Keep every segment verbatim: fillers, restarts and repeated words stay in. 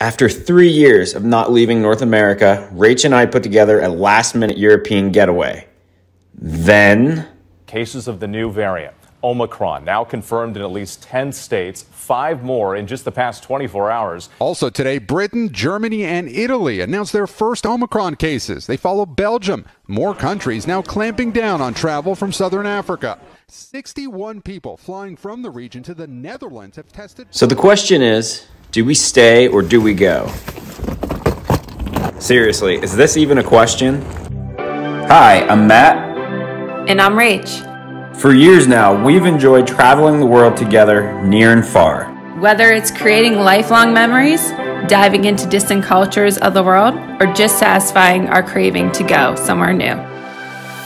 After three years of not leaving North America, Rach and I put together a last-minute European getaway. Then... cases of the new variant, Omicron, now confirmed in at least ten states, five more in just the past twenty-four hours. Also today, Britain, Germany, and Italy announced their first Omicron cases. They follow Belgium. More countries now clamping down on travel from southern Africa. sixty-one people flying from the region to the Netherlands have tested... So the question is... do we stay or do we go? Seriously, is this even a question? Hi, I'm Matt. And I'm Rach. For years now, we've enjoyed traveling the world together, near and far. Whether it's creating lifelong memories, diving into distant cultures of the world, or just satisfying our craving to go somewhere new.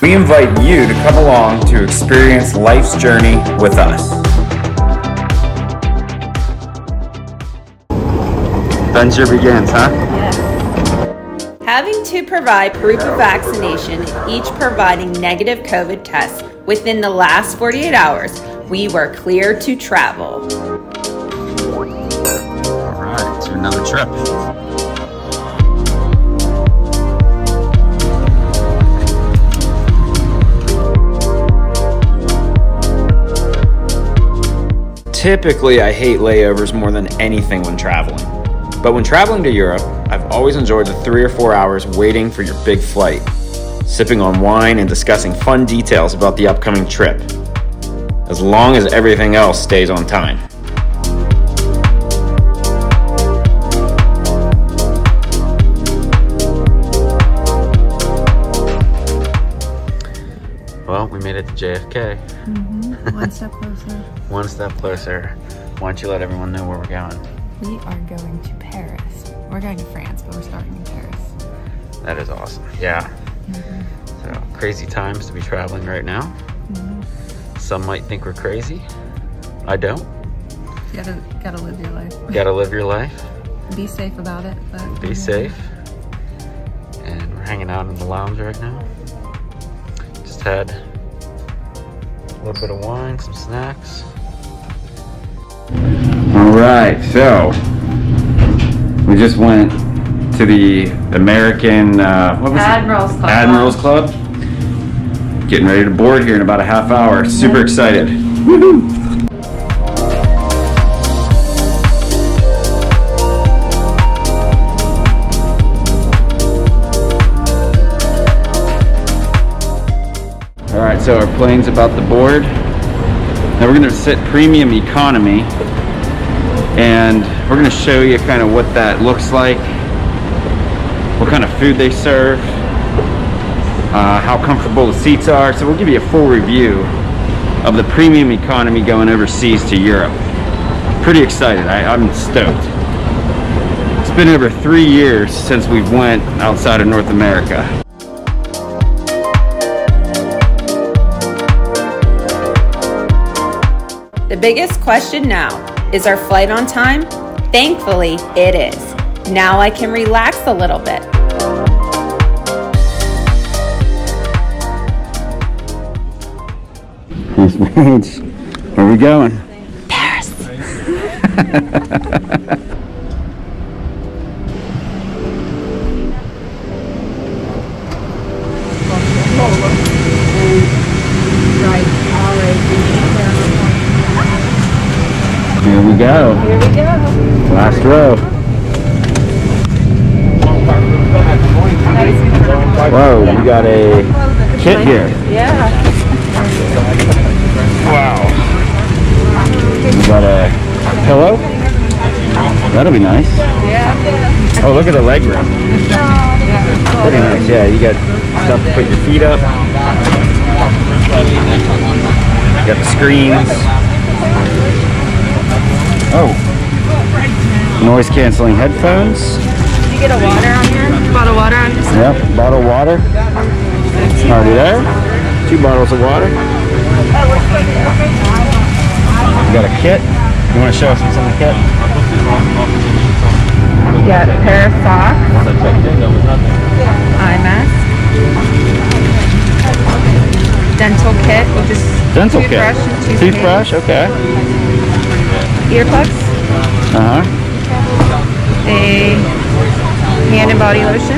We invite you to come along to experience life's journey with us. Adventure begins, huh? Yeah. Having to provide proof of vaccination, each providing negative COVID tests within the last forty-eight hours, we were clear to travel. All right, to another trip. Typically, I hate layovers more than anything when traveling. But when traveling to Europe, I've always enjoyed the three or four hours waiting for your big flight, sipping on wine and discussing fun details about the upcoming trip, as long as everything else stays on time. Well, we made it to J F K. Mm-hmm. One step closer. One step closer. Why don't you let everyone know where we're going? We are going to Paris. We're going to France, but we're starting in Paris. That is awesome. Yeah. Mm-hmm. So crazy times to be traveling right now. Mm-hmm. Some might think we're crazy. I don't. You gotta, gotta live your life. You gotta live your life. Be safe about it. But be safe. And we're hanging out in the lounge right now. Just had a little bit of wine, some snacks. Alright, so we just went to the American uh, what was Admirals, it? Club. Admirals Club. Getting ready to board here in about a half hour. Super excited. Woohoo! Alright, so our plane's about to board. Now we're going to sit Premium Economy. And we're going to show you kind of what that looks like, what kind of food they serve, uh, how comfortable the seats are. So we'll give you a full review of the Premium Economy going overseas to Europe. Pretty excited. I, I'm stoked. It's been over three years since we went outside of North America. The biggest question now. Is our flight on time? Thankfully, it is. Now I can relax a little bit. Miss Rach, where are we going? Paris. Here we go. Here we go. Last row. Whoa, we got a kit here. Yeah. Wow. We got a pillow. That'll be nice. Yeah. Oh, look at the leg room. Pretty nice. Yeah, you got stuff to put your feet up. You got the screens. Oh, noise canceling headphones. Did you get a water on here? Bottle of water on this side? Yep, bottle of water. Already there. Two bottles of water. We got a kit. You want to show us what's in the kit? You got a pair of socks, eye mask, dental kit, which is dental kit. Toothbrush and toothpaste. Toothbrush, okay. Earplugs. Uh huh. A Antibody lotion?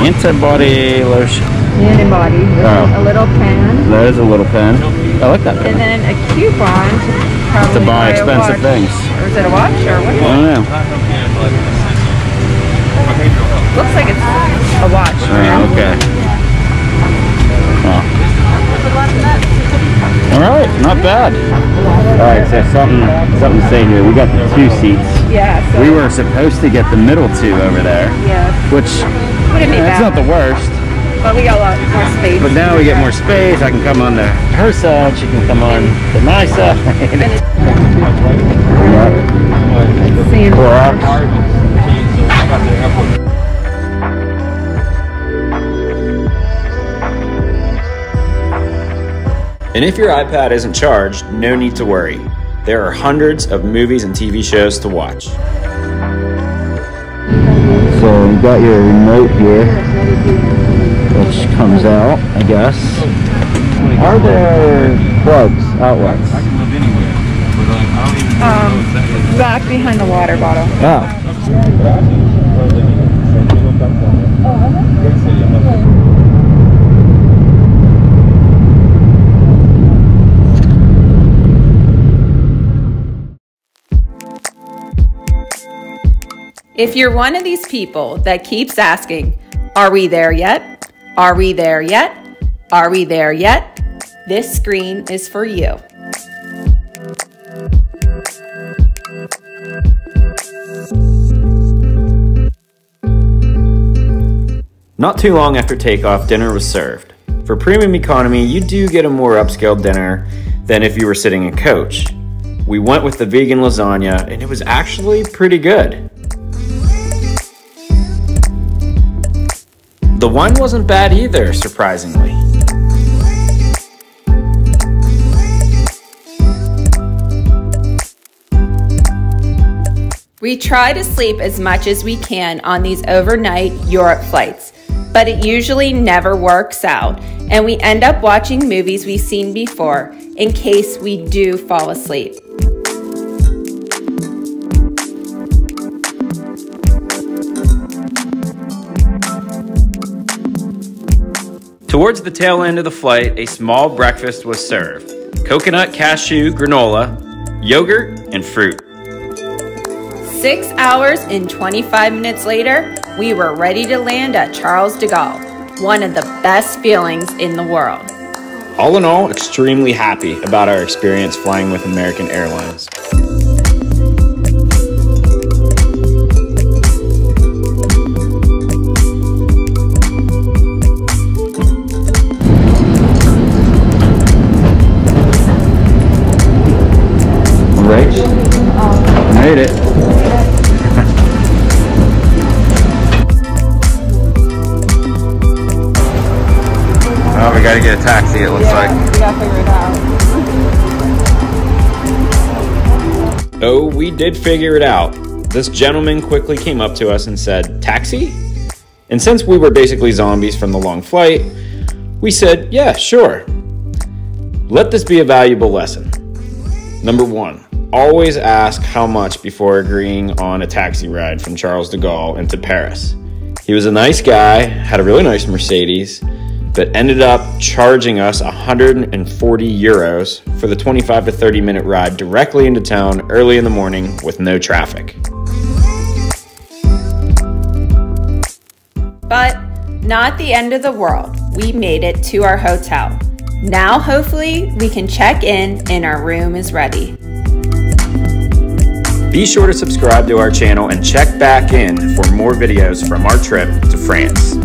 Antibody lotion. Antibody. Oh. A little pen. That is a little pen. I like that pen. And then a coupon to, to buy, buy expensive things. Or is it a watch or what? I don't know. Looks like it's a watch. Oh, okay. Oh. All right, not bad. All right, so something, something to say here. We got the two seats. Yeah. So we were supposed to get the middle two over there. Yeah. Which wouldn't be bad. It's not the worst. But we got a lot more space. But now we get more space. I can come on the her side. She can come on to my side. Let's see. And if your iPad isn't charged, no need to worry. There are hundreds of movies and T V shows to watch. So you've got your remote here, which comes out, I guess. Are there plugs, outlets? Um, back behind the water bottle. Oh. If you're one of these people that keeps asking, are we there yet? Are we there yet? Are we there yet? This screen is for you. Not too long after takeoff, dinner was served. For Premium Economy, you do get a more upscale dinner than if you were sitting in coach. We went with the vegan lasagna and it was actually pretty good. The wine wasn't bad either, surprisingly. We try to sleep as much as we can on these overnight Europe flights, but it usually never works out, and we end up watching movies we've seen before in case we do fall asleep. Towards the tail end of the flight, a small breakfast was served. Coconut, cashew, granola, yogurt, and fruit. Six hours and twenty-five minutes later, we were ready to land at Charles de Gaulle, one of the best feelings in the world. All in all, extremely happy about our experience flying with American Airlines. Made it. Oh, we gotta get a taxi, it looks yeah, like. We gotta figure it out. Oh, we did figure it out. This gentleman quickly came up to us and said, "Taxi?" And since we were basically zombies from the long flight, we said, "Yeah, sure." Let this be a valuable lesson. Number one. Always ask how much before agreeing on a taxi ride from Charles de Gaulle into Paris. He was a nice guy, had a really nice Mercedes, but ended up charging us one hundred forty euros for the twenty-five to thirty minute ride directly into town early in the morning with no traffic. But not the end of the world. We made it to our hotel. Now hopefully we can check in and our room is ready. Be sure to subscribe to our channel and check back in for more videos from our trip to France.